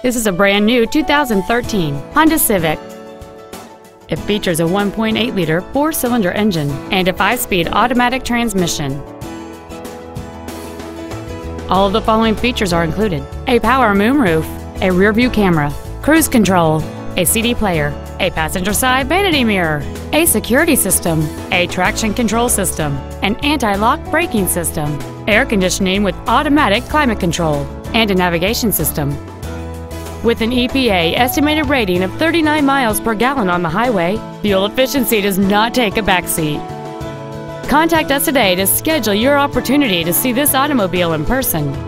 This is a brand new 2013 Honda Civic. It features a 1.8-liter four-cylinder engine and a 5-speed automatic transmission. All of the following features are included: a power moonroof, a rear-view camera, cruise control, a CD player, a passenger side vanity mirror, a security system, a traction control system, an anti-lock braking system, air conditioning with automatic climate control, and a navigation system. With an EPA estimated rating of 39 miles per gallon on the highway, fuel efficiency does not take a backseat. Contact us today to schedule your opportunity to see this automobile in person.